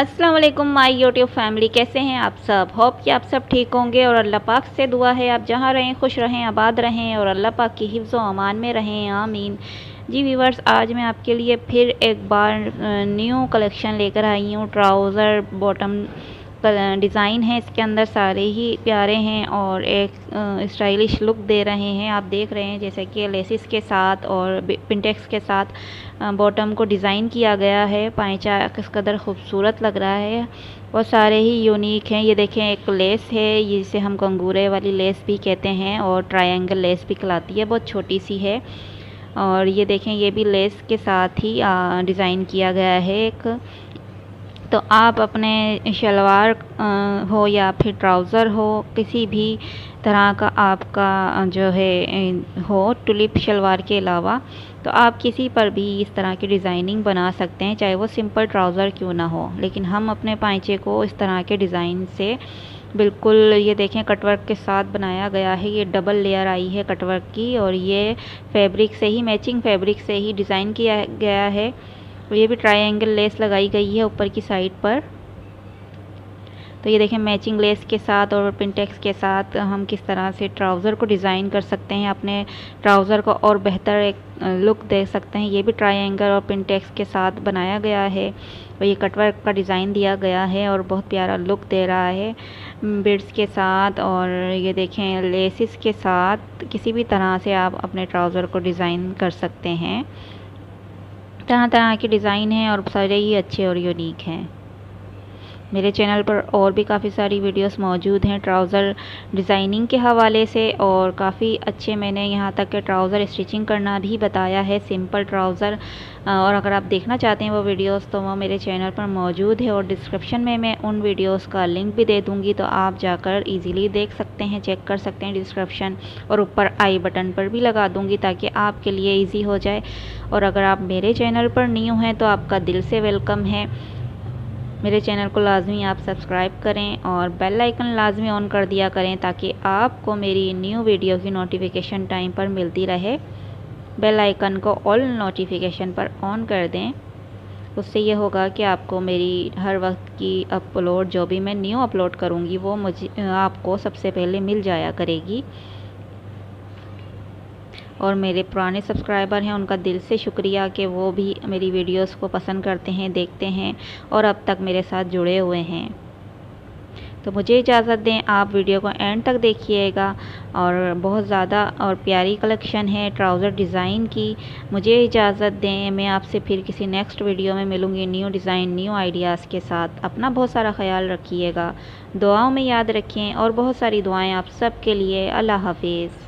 अस्सलाम वालेकुम my YouTube family, कैसे हैं आप सब। होप कि आप सब ठीक होंगे और अल्लाह पाक से दुआ है आप जहाँ रहें खुश रहें, आबाद रहें और अल्लाह पाक की हिफ्ज़ व अमान में रहें, आमीन। जी व्यूवर्स, आज मैं आपके लिए फिर एक बार न्यू कलेक्शन लेकर आई हूँ। ट्राउज़र बॉटम डिज़ाइन है, इसके अंदर सारे ही प्यारे हैं और एक स्टाइलिश लुक दे रहे हैं। आप देख रहे हैं जैसे कि लेसिस के साथ और पिंटेक्स के साथ बॉटम को डिज़ाइन किया गया है। पायचा किस कदर खूबसूरत लग रहा है और सारे ही यूनिक हैं। ये देखें, एक लेस है जिसे हम कंगूरे वाली लेस भी कहते हैं और ट्रायंगल लेस भी कहलाती है, बहुत छोटी सी है। और ये देखें, ये भी लेस के साथ ही डिज़ाइन किया गया है एक। तो आप अपने शलवार हो या फिर ट्राउज़र हो, किसी भी तरह का आपका जो है हो, टुलिप शलवार के अलावा, तो आप किसी पर भी इस तरह की डिज़ाइनिंग बना सकते हैं, चाहे वो सिंपल ट्राउज़र क्यों ना हो। लेकिन हम अपने पांचे को इस तरह के डिज़ाइन से बिल्कुल, ये देखें कटवर्क के साथ बनाया गया है। ये डबल लेयर आई है कटवर्क की और ये फैब्रिक से ही, मैचिंग फैब्रिक से ही डिज़ाइन किया गया है। ये भी ट्रायंगल लेस लगाई गई है ऊपर की साइड पर। तो ये देखें, मैचिंग लेस के साथ और पिंटेक्स के साथ हम किस तरह से ट्राउज़र को डिज़ाइन कर सकते हैं, अपने ट्राउज़र को और बेहतर एक लुक दे सकते हैं। ये भी ट्रायंगल और पिंटेक्स के साथ बनाया गया है और ये कटवर्क का डिज़ाइन दिया गया है और बहुत प्यारा लुक दे रहा है बिड्स के साथ। और ये देखें, लेसिस के साथ किसी भी तरह से आप अपने ट्राउज़र को डिज़ाइन कर सकते हैं। तरह तरह के डिज़ाइन हैं और सारे ही अच्छे और यूनिक हैं। मेरे चैनल पर और भी काफ़ी सारी वीडियोस मौजूद हैं ट्राउज़र डिज़ाइनिंग के हवाले से और काफ़ी अच्छे, मैंने यहाँ तक के ट्राउज़र स्टिचिंग करना भी बताया है, सिंपल ट्राउज़र। और अगर आप देखना चाहते हैं वो वीडियोस, तो वो मेरे चैनल पर मौजूद है और डिस्क्रिप्शन में मैं उन वीडियोस का लिंक भी दे दूँगी, तो आप जाकर ईज़िली देख सकते हैं, चेक कर सकते हैं डिस्क्रिप्शन, और ऊपर आई बटन पर भी लगा दूँगी ताकि आपके लिए ईजी हो जाए। और अगर आप मेरे चैनल पर न्यू हैं तो आपका दिल से वेलकम है। मेरे चैनल को लाजमी आप सब्सक्राइब करें और बेल आइकन लाजमी ऑन कर दिया करें ताकि आपको मेरी न्यू वीडियो की नोटिफिकेशन टाइम पर मिलती रहे। बेल आइकन को ऑल नोटिफिकेशन पर ऑन कर दें, उससे ये होगा कि आपको मेरी हर वक्त की अपलोड, जो भी मैं न्यू अपलोड करूँगी वो मुझे आपको सबसे पहले मिल जाया करेगी। और मेरे पुराने सब्सक्राइबर हैं, उनका दिल से शुक्रिया कि वो भी मेरी वीडियोस को पसंद करते हैं, देखते हैं और अब तक मेरे साथ जुड़े हुए हैं। तो मुझे इजाज़त दें, आप वीडियो को एंड तक देखिएगा और बहुत ज़्यादा और प्यारी कलेक्शन है ट्राउज़र डिज़ाइन की। मुझे इजाज़त दें, मैं आपसे फिर किसी नेक्स्ट वीडियो में मिलूँगी न्यू डिज़ाइन, न्यू आइडियाज़ के साथ। अपना बहुत सारा ख्याल रखिएगा, दुआओं में याद रखें और बहुत सारी दुआएँ आप सब के लिए। अल्लाह हाफिज़।